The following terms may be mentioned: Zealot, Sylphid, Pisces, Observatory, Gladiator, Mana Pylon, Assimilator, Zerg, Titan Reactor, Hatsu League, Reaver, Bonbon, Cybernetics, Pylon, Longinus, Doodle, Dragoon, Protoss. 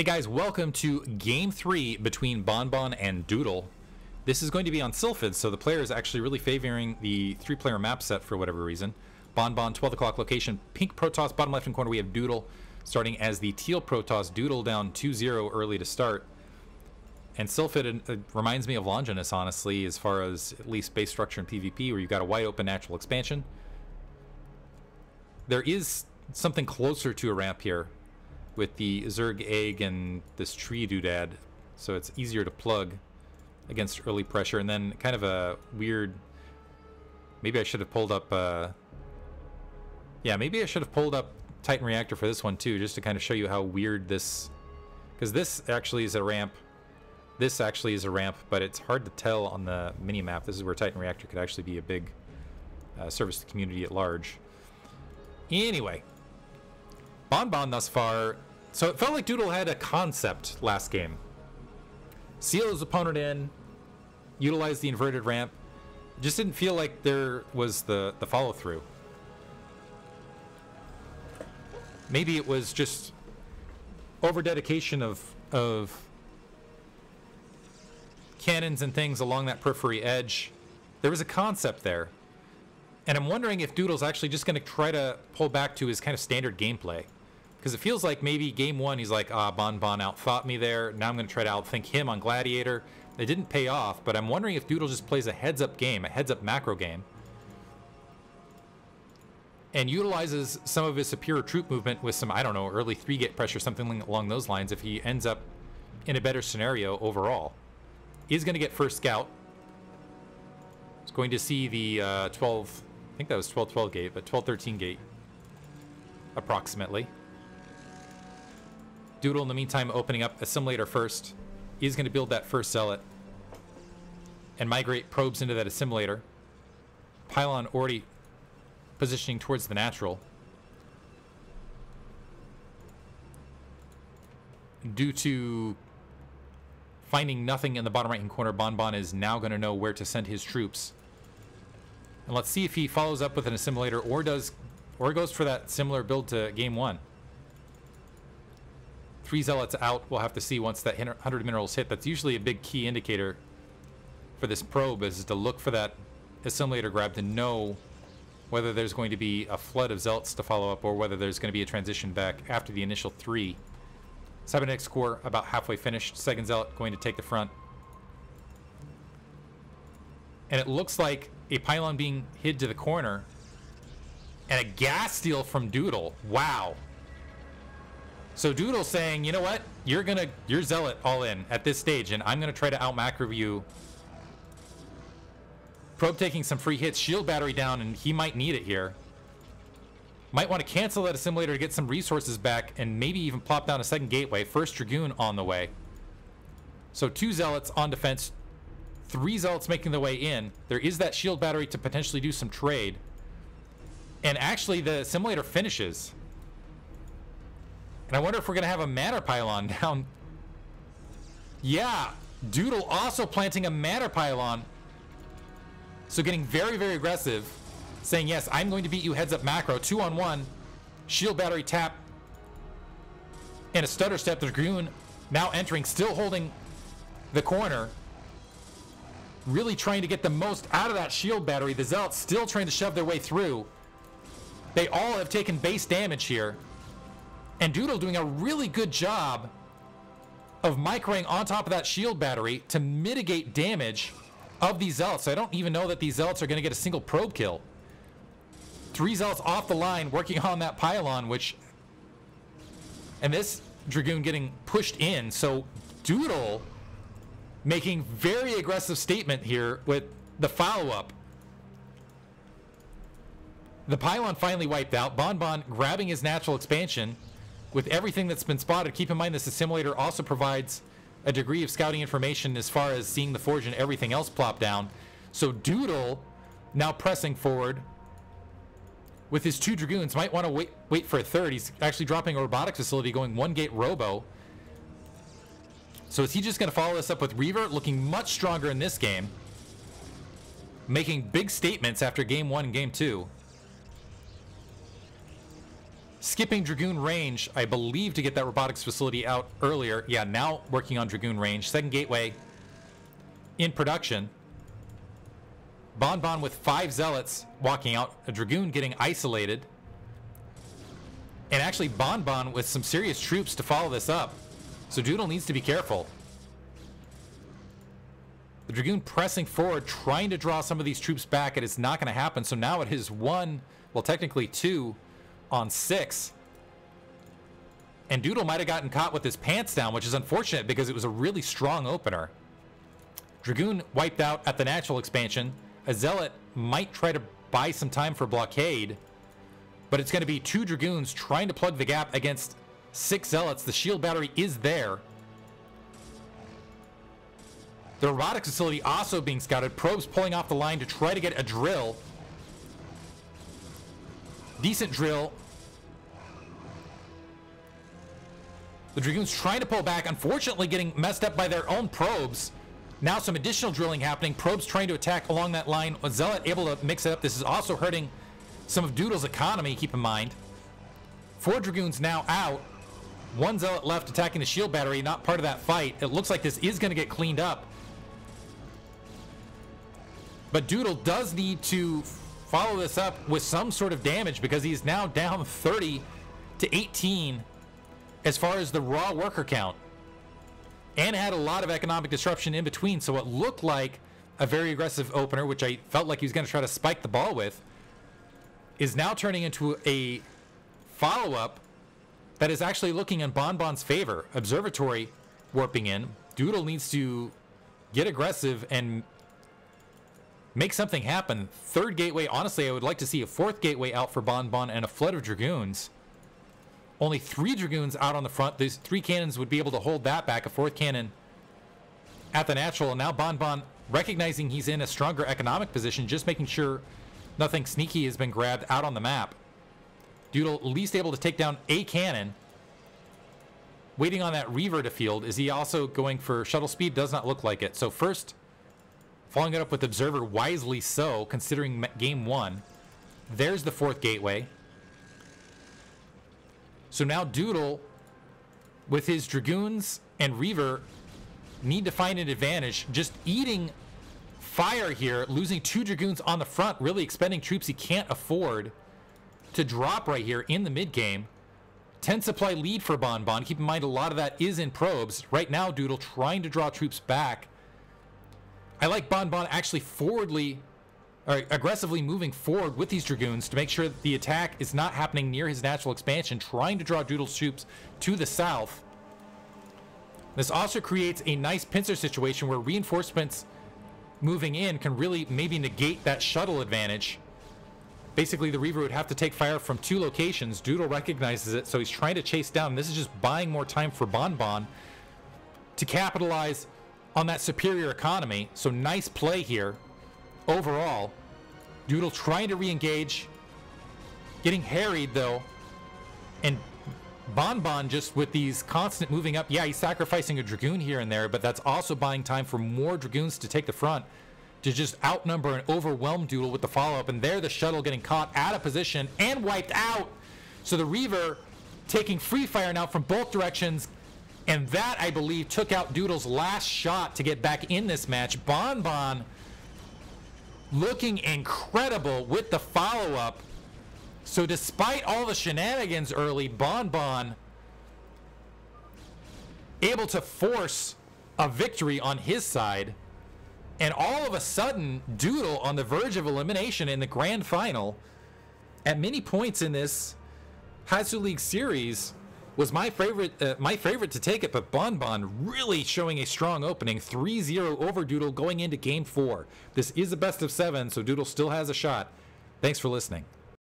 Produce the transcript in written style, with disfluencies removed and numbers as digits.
Hey guys, welcome to Game 3 between Bonbon and Doodle. This is going to be on Sylphid, so the player is actually really favoring the 3-player map set for whatever reason. Bonbon, 12 o'clock location, pink Protoss, bottom left-hand corner we have Doodle, starting as the teal Protoss, Doodle down 2-0 early to start. And Sylphid reminds me of Longinus, honestly, as far as at least base structure and PvP, where you've got a wide-open natural expansion. There is something closer to a ramp here, with the Zerg egg and this tree doodad, so it's easier to plug against early pressure. And then kind of a weird, maybe I should have pulled up Titan Reactor for this one too, just to kind of show you how weird this, because this actually is a ramp, this actually is a ramp, but it's hard to tell on the mini map. This is where Titan Reactor could actually be a big service to the community at large. Anyway, Bonbon thus far, so it felt like Doodle had a concept last game. Seal his opponent in, utilize the inverted ramp. It just didn't feel like there was the follow-through. Maybe it was just over-dedication of cannons and things along that periphery edge. There was a concept there. And I'm wondering if Doodle's actually just going to try to pull back to his kind of standard gameplay. Because it feels like maybe game one, he's like, ah, Bonbon outthought me there. Now I'm going to try to outthink him on Gladiator. It didn't pay off, but I'm wondering if Doodle just plays a heads-up game, a heads-up macro game, and utilizes some of his superior troop movement with some, I don't know, early 3-gate pressure, something along those lines, if he ends up in a better scenario overall. He's going to get first scout. He's going to see the 12... I think that was 12-12 gate, but 12-13 gate, approximately. Doodle, in the meantime, opening up Assimilator first. He's going to build that first Zealot and migrate probes into that Assimilator. Pylon already positioning towards the natural. Due to finding nothing in the bottom right-hand corner, Bonbon is now going to know where to send his troops. And let's see if he follows up with an Assimilator or does, or goes for that similar build to game one. 3 Zealots out. We'll have to see once that 100 minerals hit. That's usually a big key indicator for this probe, is to look for that Assimilator grab to know whether there's going to be a flood of Zealots to follow up or whether there's going to be a transition back after the initial 3. Cybernetics core about halfway finished. Second Zealot going to take the front. And it looks like a Pylon being hid to the corner and a gas steal from Doodle. Wow. So Doodle's saying, you know what? You're Zealot all in at this stage, and I'm gonna try to out-macro you. Probe taking some free hits, shield battery down, and he might need it here. Might want to cancel that Assimilator to get some resources back, and maybe even plop down a second gateway. First Dragoon on the way. So 2 Zealots on defense, 3 Zealots making their way in. There is that shield battery to potentially do some trade. And actually, the Assimilator finishes. And I wonder if we're going to have a Mana Pylon down. Yeah, Doodle also planting a Mana Pylon. So getting very, very aggressive, saying, yes, I'm going to beat you heads up macro. 2 on 1, shield battery tap, and a stutter step. The Dragoon now entering, still holding the corner. Really trying to get the most out of that shield battery. The Zealots still trying to shove their way through. They all have taken base damage here. And Doodle doing a really good job of microing on top of that shield battery to mitigate damage of these Zealots. So I don't even know that these Zealots are going to get a single probe kill. 3 Zealots off the line working on that Pylon, which... And this Dragoon getting pushed in. So Doodle making very aggressive statement here with the follow-up. The Pylon finally wiped out. Bonbon grabbing his natural expansion with everything that's been spotted. Keep in mind this Assimilator also provides a degree of scouting information as far as seeing the forge and everything else plop down. So Doodle now pressing forward with his 2 Dragoons. Might want to wait for a third. He's actually dropping a robotics facility, going 1-gate robo. So is he just going to follow this up with Reaver? Looking much stronger in this game. Making big statements after game 1 and game 2. skipping Dragoon range, I believe, to get that robotics facility out earlier. Yeah, now working on Dragoon range. Second gateway in production. Bonbon with 5 Zealots walking out. A Dragoon getting isolated. And actually Bonbon with some serious troops to follow this up. So Doodle needs to be careful. The Dragoon pressing forward, trying to draw some of these troops back. It is not going to happen. So now it is 1, well, technically 2 on 6. And Doodle might have gotten caught with his pants down, which is unfortunate because it was a really strong opener. Dragoon wiped out at the natural expansion. A Zealot might try to buy some time for blockade, but it's going to be 2 Dragoons trying to plug the gap against 6 Zealots. The shield battery is there. The robotics facility also being scouted. Probes pulling off the line to try to get a drill. Decent drill. The Dragoons trying to pull back, unfortunately getting messed up by their own probes. Now some additional drilling happening. Probes trying to attack along that line. A Zealot able to mix it up. This is also hurting some of Doodle's economy, keep in mind. 4 Dragoons now out. 1 Zealot left attacking the shield battery, not part of that fight. It looks like this is going to get cleaned up. But Doodle does need to follow this up with some sort of damage because he's now down 30 to 18 as far as the raw worker count. And had a lot of economic disruption in between, so it looked like a very aggressive opener, which I felt like he was going to try to spike the ball with, is now turning into a follow-up that is actually looking in Bonbon's favor. Observatory warping in. Doodle needs to get aggressive and make something happen. Third gateway, honestly, I would like to see a 4th gateway out for Bonbon and a flood of Dragoons. Only 3 Dragoons out on the front. These 3 cannons would be able to hold that back. A 4th cannon at the natural. And now Bonbon, recognizing he's in a stronger economic position, just making sure nothing sneaky has been grabbed out on the map. Doodle at least able to take down a cannon. Waiting on that Reaver to field. Is he also going for shuttle speed? Does not look like it. So first, following it up with Observer, wisely so, considering game 1. There's the 4th gateway. So now Doodle, with his Dragoons and Reaver, need to find an advantage. Just eating fire here, losing 2 Dragoons on the front, really expending troops he can't afford to drop right here in the mid-game. 10 supply lead for Bonbon. Keep in mind, a lot of that is in probes. Right now, Doodle trying to draw troops back. I like Bonbon actually forwardly, or aggressively moving forward with these Dragoons to make sure that the attack is not happening near his natural expansion, trying to draw Doodle's troops to the south. This also creates a nice pincer situation where reinforcements moving in can really maybe negate that shuttle advantage. Basically, the Reaver would have to take fire from 2 locations. Doodle recognizes it, so he's trying to chase down. This is just buying more time for Bonbon to capitalize on that superior economy. So nice play here overall. Doodle trying to re-engage. Getting harried, though. And Bonbon just with these constant moving up. Yeah, he's sacrificing a Dragoon here and there, but that's also buying time for more Dragoons to take the front, to just outnumber and overwhelm Doodle with the follow-up. And there, the shuttle getting caught out of position and wiped out. So the Reaver taking free fire now from both directions. And that, I believe, took out Doodle's last shot to get back in this match. Bonbon looking incredible with the follow-up. So despite all the shenanigans early, Bonbon able to force a victory on his side. And all of a sudden, Doodle on the verge of elimination in the grand final. At many points in this Hatsu League series, was my favorite to take it, but Bonbon really showing a strong opening. 3-0 over Doodle going into game 4. This is a best of 7, so Doodle still has a shot. Thanks for listening.